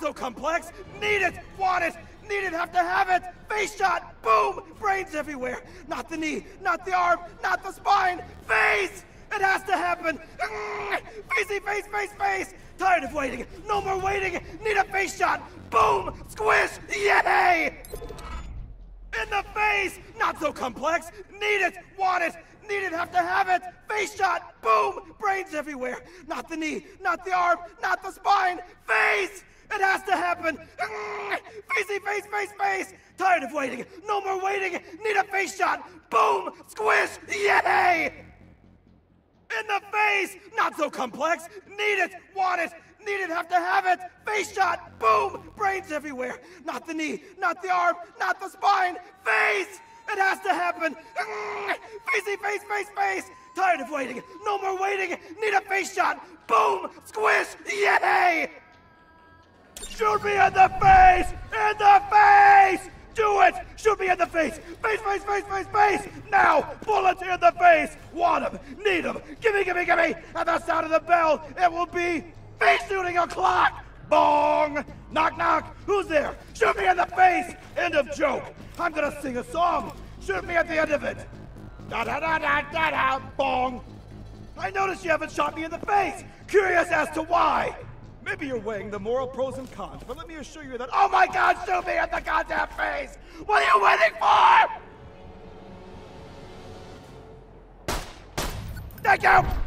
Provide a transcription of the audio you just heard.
Not so complex. Need it, want it, need it, have to have it. Face shot, boom, brains everywhere. Not the knee, not the arm, not the spine. Face! It has to happen. Facey, face, face, face. Tired of waiting. No more waiting. Need a face shot. Boom, squish, yay! In the face! Not so complex. Need it, want it, need it, have to have it. Face shot, boom, brains everywhere. Not the knee, not the arm, not the spine. Face! It has to happen. Facey, face, face, face. Tired of waiting. No more waiting. Need a face shot. Boom, squish, yay! In the face! Not so complex. Need it, want it, need it, have to have it. Face shot, boom, brains everywhere. Not the knee, not the arm, not the spine. Face! It has to happen. Facey, face, face, face. Tired of waiting. No more waiting. Need a face shot. Boom, squish, yay! Shoot me in the face! In the face! Do it! Shoot me in the face! Face, face, face, face, face! Now! Bullets in the face! Want them! Need them! Gimme, gimme, gimme! At the sound of the bell, it will be face shooting o'clock! Bong! Knock, knock! Who's there? Shoot me in the face! End of joke! I'm gonna sing a song! Shoot me at the end of it! Da da da da da da! Bong! I notice you haven't shot me in the face! Curious as to why! Maybe you're weighing the moral pros and cons, but let me assure you that— OH MY GOD, SHOOT ME IN THE GODDAMN FACE! WHAT ARE YOU WAITING FOR?! Thank you!